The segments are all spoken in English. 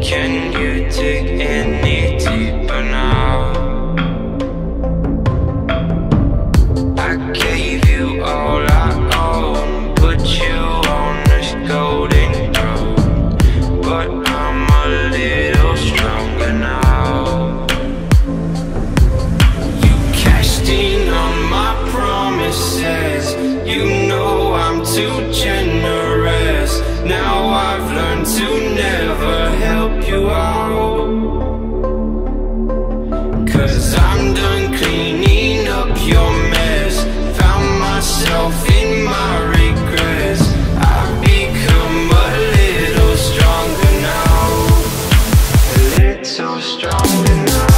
Can you take anything? 'cause I'm done cleaning up your mess. Found myself in my regrets. I've become a little stronger now, a little stronger now.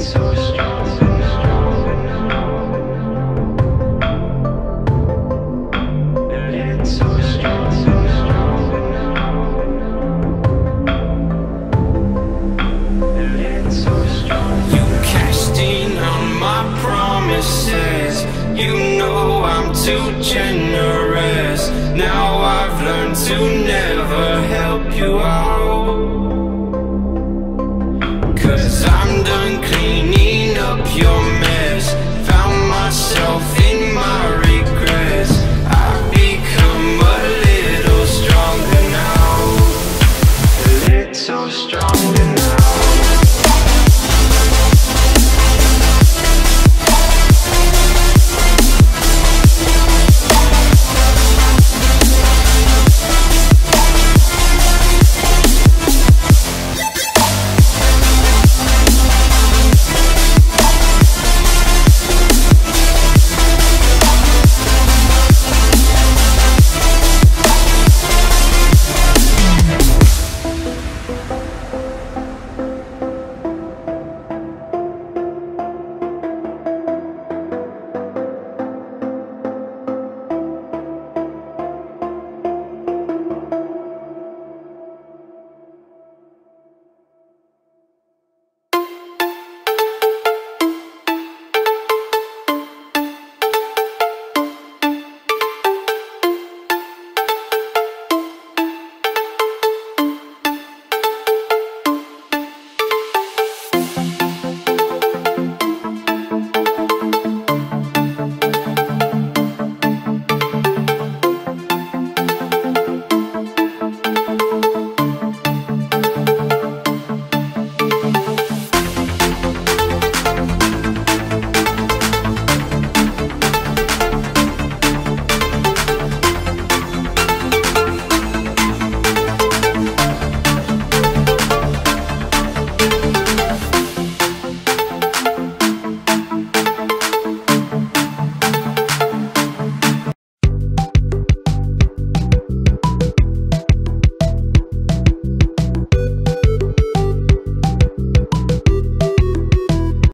So strong. You cashed in on my promises. You know I'm too generous. Now I've learned to never help you out, 'cause I'm done cleaning up your mess. Found myself